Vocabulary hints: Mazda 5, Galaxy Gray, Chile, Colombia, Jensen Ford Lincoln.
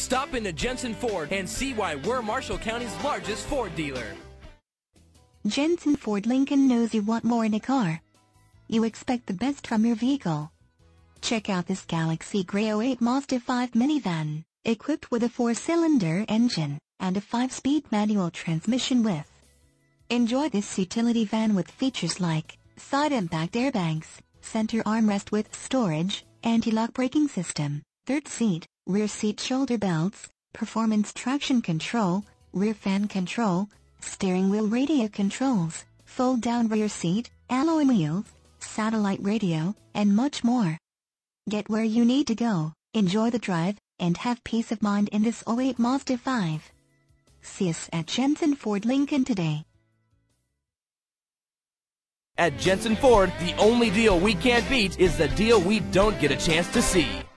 Stop into Jensen Ford and see why we're Marshall County's largest Ford dealer. Jensen Ford Lincoln knows you want more in a car. You expect the best from your vehicle. Check out this Galaxy Gray 08 Mazda 5 minivan, equipped with a 4-cylinder engine and a 5-speed manual transmission with. Enjoy this utility van with features like side impact airbags, center armrest with storage, anti-lock braking system, third seat, rear seat shoulder belts, performance traction control, rear fan control, steering wheel radio controls, fold-down rear seat, alloy wheels, satellite radio, and much more. Get where you need to go, enjoy the drive, and have peace of mind in this 08 Mazda 5. See us at Jensen Ford Lincoln today. At Jensen Ford, the only deal we can't beat is the deal we don't get a chance to see.